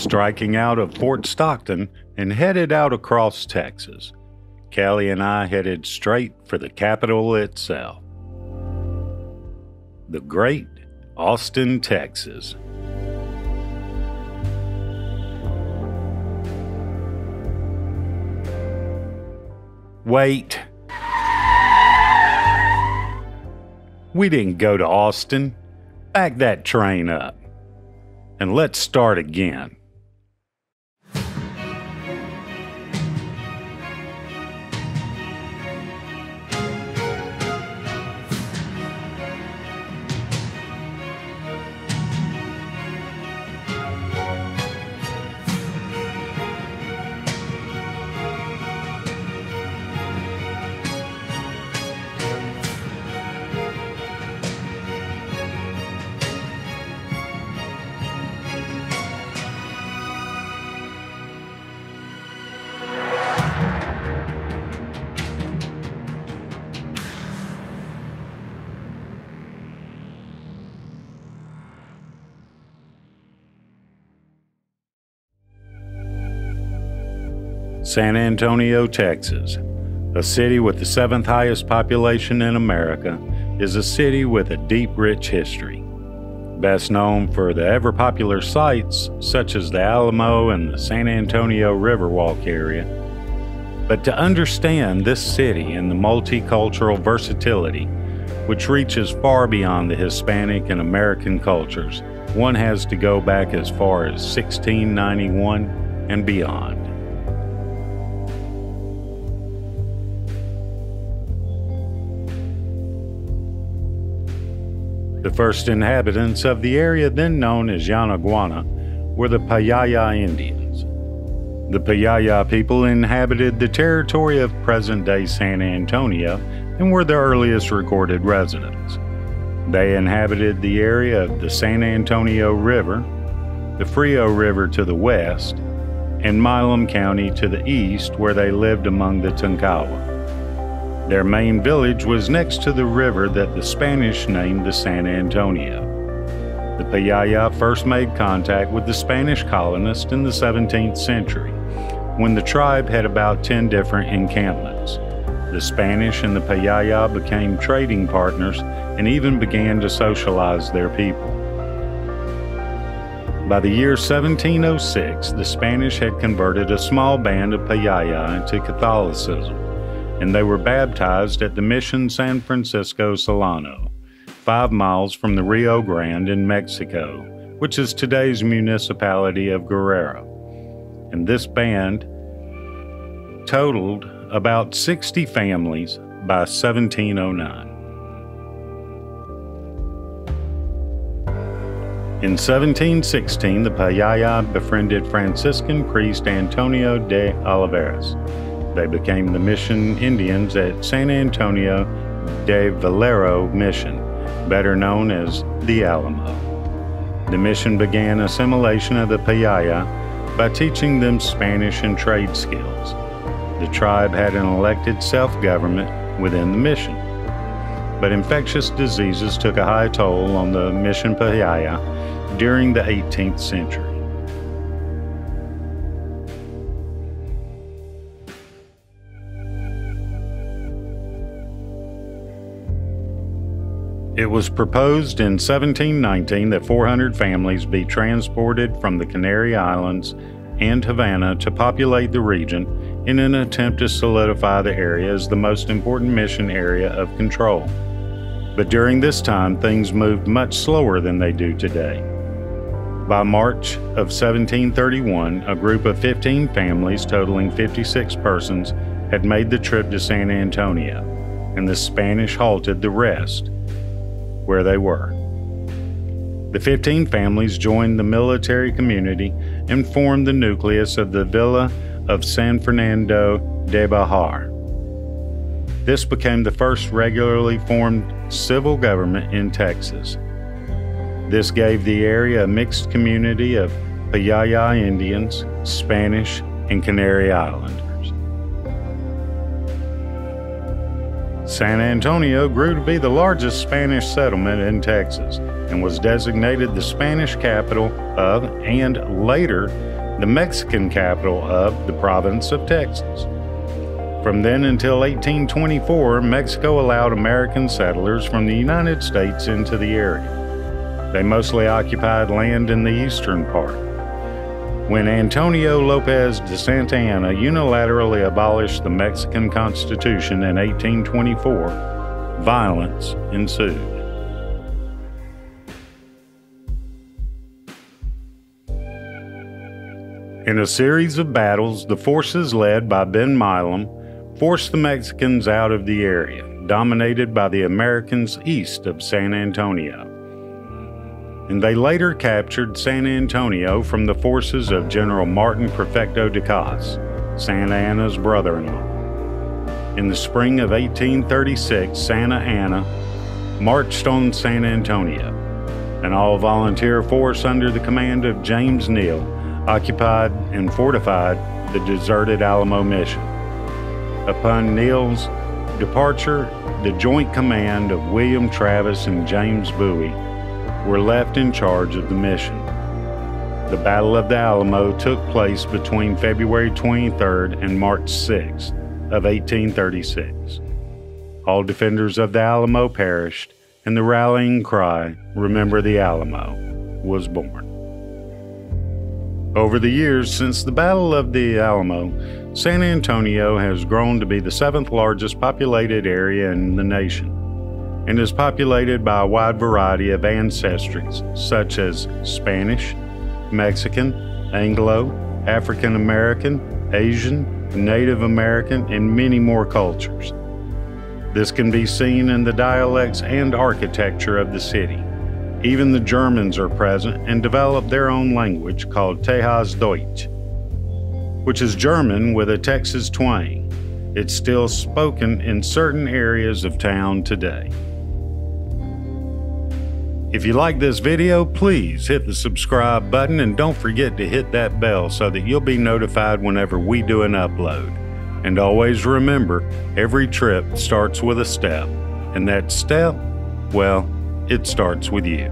striking out of Fort Stockton and headed out across Texas. Callie and I headed straight for the capital itself, the great Austin, Texas. Wait. We didn't go to Austin. Back that train up. And let's start again. San Antonio, Texas, a city with the 7th highest population in America, is a city with a deep, rich history. Best known for the ever-popular sites such as the Alamo and the San Antonio River Walk area. But to understand this city and the multicultural versatility, which reaches far beyond the Hispanic and American cultures, one has to go back as far as 1691 and beyond. The first inhabitants of the area then known as Yanaguana were the Payaya Indians. The Payaya people inhabited the territory of present-day San Antonio and were the earliest recorded residents. They inhabited the area of the San Antonio River, the Frio River to the west, and Milam County to the east, where they lived among the Tonkawa. Their main village was next to the river that the Spanish named the San Antonio. The Payaya first made contact with the Spanish colonists in the 17th century, when the tribe had about 10 different encampments. The Spanish and the Payaya became trading partners and even began to socialize their people. By the year 1706, the Spanish had converted a small band of Payaya into Catholicism, and they were baptized at the Mission San Francisco Solano, 5 miles from the Rio Grande in Mexico, which is today's municipality of Guerrero. And this band totaled about 60 families by 1709. In 1716, the Payaya befriended Franciscan priest Antonio de Olivares. They became the Mission Indians at San Antonio de Valero Mission, better known as the Alamo. The mission began assimilation of the Payaya by teaching them Spanish and trade skills. The tribe had an elected self-government within the mission, but infectious diseases took a high toll on the Mission Payaya during the 18th century. It was proposed in 1719 that 400 families be transported from the Canary Islands and Havana to populate the region in an attempt to solidify the area as the most important mission area of control. But during this time, things moved much slower than they do today. By March of 1731, a group of 15 families totaling 56 persons had made the trip to San Antonio, and the Spanish halted the rest where they were. The 15 families joined the military community and formed the nucleus of the Villa of San Fernando de Béxar. This became the first regularly formed civil government in Texas. This gave the area a mixed community of Payaya Indians, Spanish, and Canary Islanders. San Antonio grew to be the largest Spanish settlement in Texas and was designated the Spanish capital of, and later, the Mexican capital of, the province of Texas. From then until 1824, Mexico allowed American settlers from the United States into the area. They mostly occupied land in the eastern part. When Antonio Lopez de Santa Anna unilaterally abolished the Mexican Constitution in 1824, violence ensued. In a series of battles, the forces led by Ben Milam forced the Mexicans out of the area, dominated by the Americans east of San Antonio. And they later captured San Antonio from the forces of General Martin Perfecto de Cos, Santa Anna's brother-in-law. In the spring of 1836, Santa Anna marched on San Antonio. An all-volunteer force under the command of James Neill occupied and fortified the deserted Alamo Mission. Upon Neill's departure, the joint command of William Travis and James Bowie were left in charge of the mission. The Battle of the Alamo took place between February 23rd and March 6th of 1836. All defenders of the Alamo perished, and the rallying cry, "Remember the Alamo," was born. Over the years since the Battle of the Alamo, San Antonio has grown to be the seventh largest populated area in the nation, and is populated by a wide variety of ancestries, such as Spanish, Mexican, Anglo, African American, Asian, Native American, and many more cultures. This can be seen in the dialects and architecture of the city. Even the Germans are present and develop their own language called Tejas Deutsch, which is German with a Texas twang. It's still spoken in certain areas of town today. If you like this video, please hit the subscribe button and don't forget to hit that bell so that you'll be notified whenever we do an upload. And always remember, every trip starts with a step, and that step, well, it starts with you.